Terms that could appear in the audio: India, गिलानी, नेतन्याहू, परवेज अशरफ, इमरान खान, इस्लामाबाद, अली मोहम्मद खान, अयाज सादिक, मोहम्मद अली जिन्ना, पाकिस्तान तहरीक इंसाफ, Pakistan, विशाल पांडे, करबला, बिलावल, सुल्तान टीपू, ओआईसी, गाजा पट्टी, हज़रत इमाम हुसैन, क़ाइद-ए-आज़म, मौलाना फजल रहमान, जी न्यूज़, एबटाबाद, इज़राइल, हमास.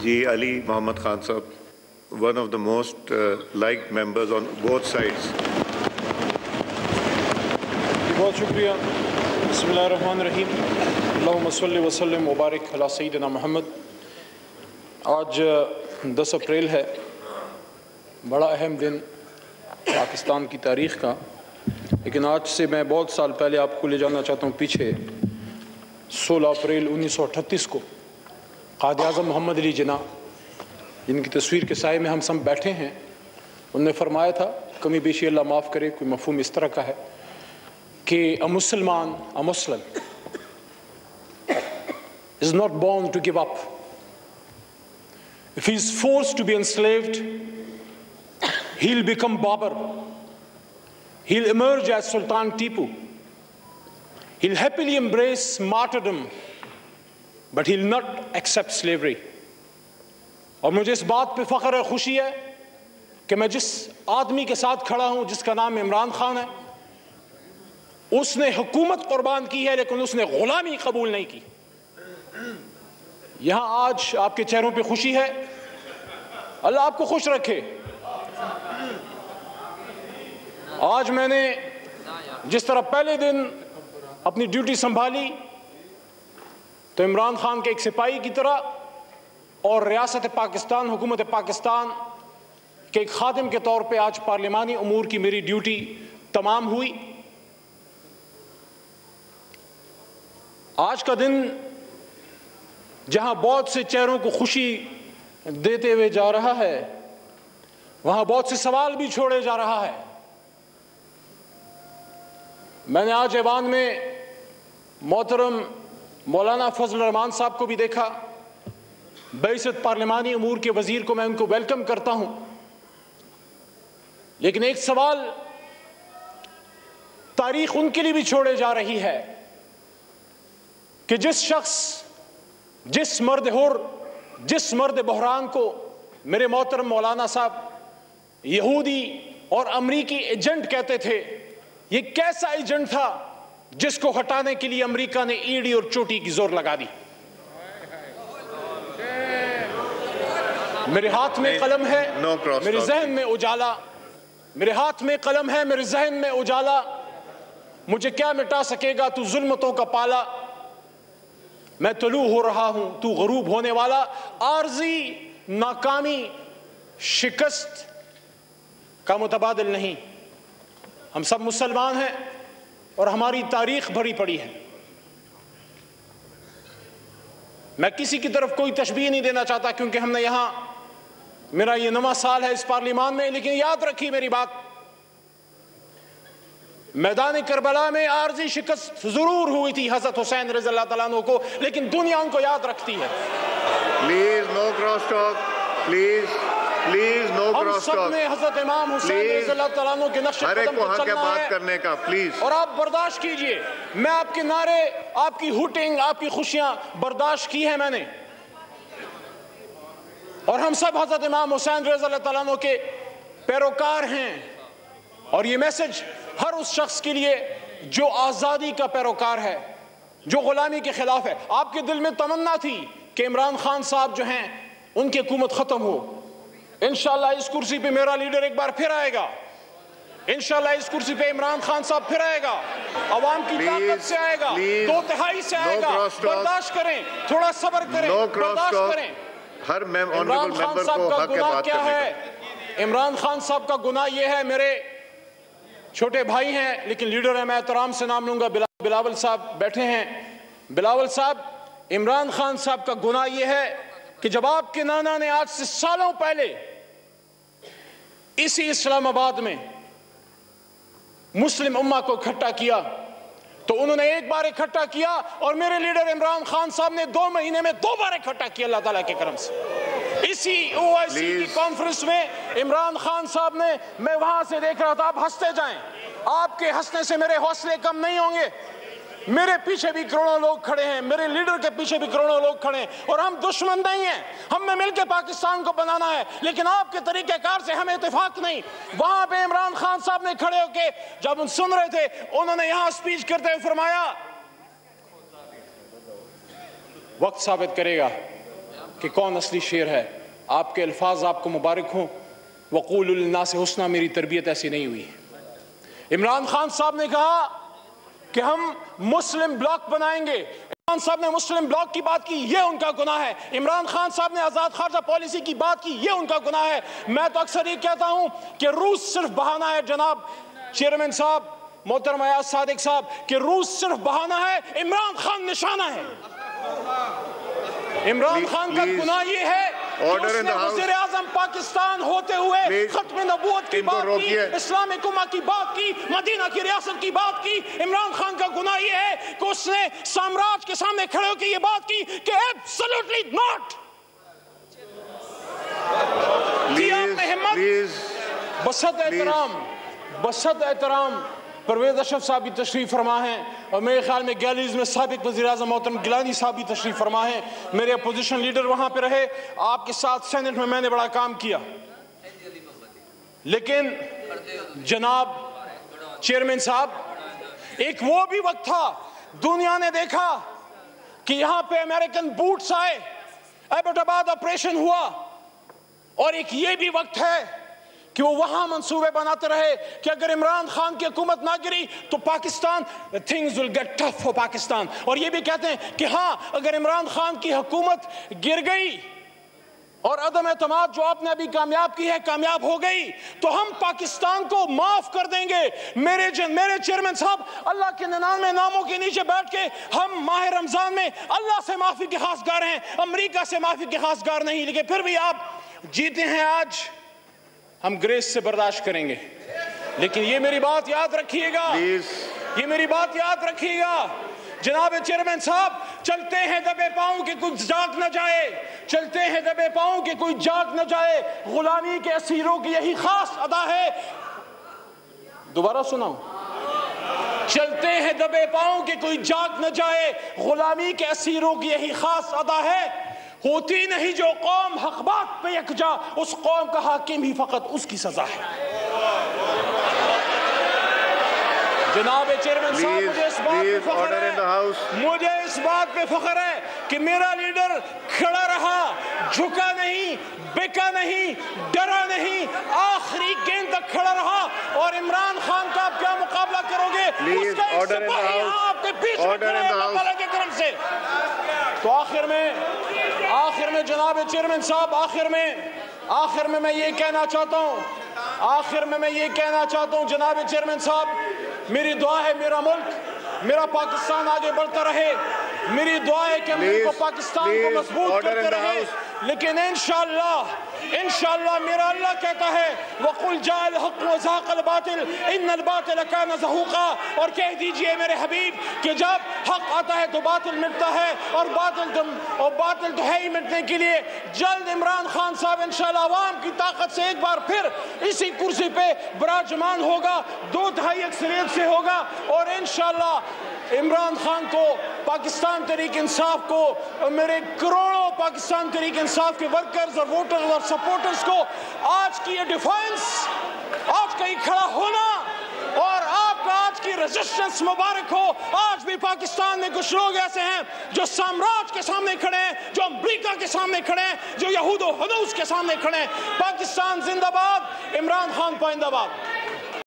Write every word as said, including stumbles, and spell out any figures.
जी अली मोहम्मद खान साहब, one of the most uh, liked members on both sides. बहुत शुक्रिया। बिस्मिल्लाहिर्रहमानिर्रहीम। अल्लाहुम्मा सल्लि व सल्लिम व बारिक अला सय्यिदिना मोहम्मद। आज दस अप्रैल है, बड़ा अहम दिन पाकिस्तान की तारीख़ का। लेकिन आज से मैं बहुत साल पहले आपको ले जाना चाहता हूँ पीछे। सोलह अप्रैल उन्नीस सौ अट्ठतीस को क़ाइद-ए-आज़म मोहम्मद अली जिन्ना, जिनकी तस्वीर के साए में हम सब बैठे हैं, उनने फरमाया था, कमी बेशी अल्लाह माफ़ करे, कोई मफ़हूम इस तरह का है कि अ मुसलमान अ Muslim is not born to give up. If he is forced to be enslaved, he will become Babar, he will emerge as सुल्तान टीपू, he will happily embrace martyrdom, but he will not accept slavery. और मुझे इस बात पे फ़ख्र है, खुशी है कि मैं जिस आदमी के साथ खड़ा हूँ, जिसका नाम इमरान खान है, उसने हुकूमत कुर्बान की है लेकिन उसने ग़ुलामी कबूल नहीं की। यहाँ आज आपके चेहरों पे खुशी है, अल्लाह आपको खुश रखे। आज मैंने जिस तरह पहले दिन अपनी ड्यूटी संभाली, तो इमरान खान के एक सिपाही की तरह और रियासत पाकिस्तान, हुकूमत पाकिस्तान के एक खादिम के तौर पे आज पार्लिमानी उमूर की मेरी ड्यूटी तमाम हुई। आज का दिन जहां बहुत से चेहरों को खुशी देते हुए जा रहा है, वहां बहुत से सवाल भी छोड़े जा रहा है। मैंने आज ऐवान में मोहतरम मौलाना फजल रहमान साहब को भी देखा, बैसत पार्लिमानी उमूर के वजीर को मैं उनको वेलकम करता हूं। लेकिन एक सवाल तारीख उनके लिए भी छोड़े जा रही है कि जिस शख्स, जिस मर्द हुर, जिस मर्द बहरान को मेरे मोहतरम मौलाना साहब यहूदी और अमरीकी एजेंट कहते थे, ये कैसा एजेंट था जिसको हटाने के लिए अमरीका ने ईडी और चोटी की जोर लगा दी। मेरे हाथ में कलम है, मेरे जहन में उजाला, मेरे हाथ में कलम है, मेरे जहन में उजाला, मुझे क्या मिटा सकेगा तू जुल्मतों का पाला। मैं तुलू हो रहा हूं, तू गरूब होने वाला। आर्जी नाकामी शिकस्त का मुतबादल नहीं। हम सब मुसलमान हैं और हमारी तारीख भरी पड़ी है। मैं किसी की तरफ कोई तशबीह नहीं देना चाहता, क्योंकि हमने यहाँ, मेरा ये नवा साल है इस पार्लिमान में, लेकिन याद रखी मेरी बात, मैदान करबला में आर्जी शिकस्त जरूर हुई थी हज़रत हुसैन रज़ी अल्लाह तआला अन्हु को, लेकिन दुनिया उनको याद रखती है। Please no cross talk, please please no cross talk. सबने हज़रत इमाम हुसैन रज़ी अल्लाह तआला अन्हु के नक्शे कदम पर चलना है, करने का प्लीज। और आप बर्दाश्त कीजिए, मैं आपके नारे, आपकी हुटिंग, आपकी खुशियां बर्दाश्त की है मैंने। और हम सब हज़रत इमाम हुसैन रज़ी अल्लाह तआला अन्हु के पैरोकार हैं। और ये मैसेज हर उस शख्स के लिए जो आज़ादी का पैरोकार है, जो गुलामी के खिलाफ है। आपके दिल में तमन्ना थी कि इमरान खान साहब जो हैं उनकी हुकूमत ख़त्म हो। इंशाल्लाह इस कुर्सी पे मेरा लीडर एक बार फिर आएगा, इंशाल्लाह इस कुर्सी पे इमरान खान साहब फिर आएगा, अवाम की ताकत से आएगा, दो तिहाई से आएगा। बर्दाश्त करें, थोड़ा सब्र करें, बर्दाश्त करें। हर इमरान खान साहब का गुनाह क्या है? इमरान खान साहब का गुनाह यह है, मेरे छोटे भाई हैं लेकिन लीडर हैं, मैं एहतराम से नाम लूँगा, बिला, बिलावल साहब बैठे हैं। बिलावल साहब, इमरान खान साहब का गुनाह यह है कि जब आपके नाना ने आज से सालों पहले इसी इस्लामाबाद में मुस्लिम उम्मा को इकट्ठा किया, तो उन्होंने एक बार इकट्ठा किया और मेरे लीडर इमरान खान साहब ने दो महीने में दो बार इकट्ठा किया अल्लाह ताला के करम से। इसी ओआईसी की कॉन्फ्रेंस में इमरान खान साहब ने, मैं वहां से देख रहा था, आप हंसते जाएं, आपके हंसने से मेरे हौसले कम नहीं होंगे। मेरे पीछे भी करोड़ों लोग खड़े हैं, मेरे लीडर के पीछे भी करोड़ों लोग खड़े हैं, और हम दुश्मन नहीं हैं। हमने मिलकर पाकिस्तान को बनाना है, लेकिन आपके तरीक़ेकार से हमें इत्तेफाक नहीं। वहां पे इमरान खान साहब ने खड़े होके, जब उन सुन रहे थे, उन्होंने यहां स्पीच करते हुए फरमाया, वक्त साबित करेगा कि कौन असली शेर है। आपके अल्फाज आपको मुबारक हों। वक़ूल लिन्नास हुस्ना, मेरी तरबियत ऐसी नहीं हुई। इमरान खान साहब ने कहा कि हम मुस्लिम ब्लॉक बनाएंगे। इमरान साहब ने मुस्लिम ब्लॉक की बात की, ये उनका गुनाह है। इमरान खान साहब ने आज़ाद खारजा पॉलिसी की बात की, ये उनका गुनाह है। मैं तो अक्सर ये कहता हूँ कि रूस सिर्फ बहाना है। जनाब चेयरमैन साहब, मोहतरम अयाज सादिक साहब, कि रूस सिर्फ बहाना है, इमरान खान निशाना है। इमरान खान का गुनाह ये है वज़ीर आज़म पाकिस्तान होते हुए खत्म नबूवत की बात की, इस्लामिक उम्मा की बात की, मदीना की रियासत की बात की। इमरान खान का गुनाह ये है कि उसने साम्राज्य के सामने खड़े होकर ये बात की कि एब्सोल्युटली नॉट। आपने हिम्मत, बसत एहतराम, बसत एहतराम परवेज अशरफ साहब भी तशरीफ़ फरमा हैं और मेरे ख्याल में गैलरीज में साबिक वज़ीर आज़म मोहतरम गिलानी साहब भी तशरीफ़ फरमा हैं। मेरे अपोजिशन लीडर वहाँ पर रहे, आपके साथ सेनेट में मैंने बड़ा काम किया। लेकिन जनाब चेयरमैन साहब, एक वो भी वक्त था, दुनिया ने देखा कि यहाँ पे अमेरिकन बूट्स आए, एबटाबाद ऑपरेशन हुआ, और एक ये भी वक्त है कि वो वहां मंसूबे बनाते रहे कि अगर इमरान खान की हुकूमत ना गिरी तो Pakistan, things will get tough for Pakistan. और ये भी कहते हैं कि हाँ, अगर इमरान खान की हुकूमत गिर गई और अदम एतमाद जो आपने अभी कामयाब की है कामयाब हो गई तो हम पाकिस्तान को माफ कर देंगे। मेरे जन, मेरे चेयरमैन साहब, अल्लाह के निन्यानवे नामों के नीचे बैठ के हम माह रमजान में अल्लाह से माफी के खासगार हैं, अमरीका से माफी के खासगार नहीं। लेकिन फिर भी आप जीते हैं आज, हम ग्रेस से बर्दाश्त करेंगे। लेकिन ये मेरी बात याद रखिएगा, ये मेरी बात याद रखिएगा जनाब चेयरमैन साहब, चलते हैं दबे पांव के कुछ जाग न जाए, चलते हैं दबे पांव के कुछ जाग न जाए। गुलामी के असीरों की यही खास अदा है। दोबारा सुनाऊं, चलते हैं दबे पांव के कोई जाग न जाए, गुलामी के असीरों की यही खास अदा है। होती नहीं जो कौम हक बात पे यकजा, उस कौम का हाकिम ही फकत उसकी सजा है। जनाब चेयरमैन साहब, मुझे इस बात पे फख्र है, मुझे इस बात पे फख्र है कि मेरा लीडर खड़ा रहा, झुका नहीं, बिका नहीं, डरा नहीं, आखिरी गेंद तक खड़ा रहा। और इमरान खान का आप क्या मुकाबला करोगे? उसका एक सिपाही आपके पीछे खड़ा है अल्लाह के करम से। तो आखिर में आखिर में जनाब चेयरमैन साहब, आखिर में आखिर में मैं ये कहना चाहता हूँ आखिर में मैं ये कहना चाहता हूँ जनाब चेयरमैन साहब, मेरी दुआ है मेरा मुल्क, मेरा पाकिस्तान आगे बढ़ता रहे। मेरी दुआ है कि मुल्क को, पाकिस्तान को मजबूत करते रहे। लेकिन इंशाअल्लाह इंशाअल्लाह मेरा अल्लाह कहता है वक़ुल जाल हक़ वज़ाक़ल बातिल इन्नल बातिल कान ज़हूक़ा। और कह दीजिए मेरे हबीब कि जब हक़ आता है तो बातिल मिटता है, और बातिल तो और बातिल तो है ही मिटने के लिए। जल्द इमरान खान साहब इंशाअल्लाह आवाम की ताकत से एक बार फिर इसी कुर्सी पर विराजमान होगा, दो तिहाई अक्सरियत से होगा। और इंशाअल्लाह इमरान खान को, पाकिस्तान तहरीक इंसाफ को, मेरे करोड़ों पाकिस्तान तहरीक इंसाफ के वर्कर्स और वोटर्स और सपोर्टर्स को आज की ये डिफेंस, आज का ये खड़ा होना और आपका आज की रेजिस्टेंस मुबारक हो। आज भी पाकिस्तान में कुछ लोग ऐसे हैं जो साम्राज्य के सामने खड़े हैं, जो अमरीका के सामने खड़े हैं, जो यहूद और हनूस के सामने खड़े हैं। पाकिस्तान जिंदाबाद, इमरान खान पाइंदाबाद।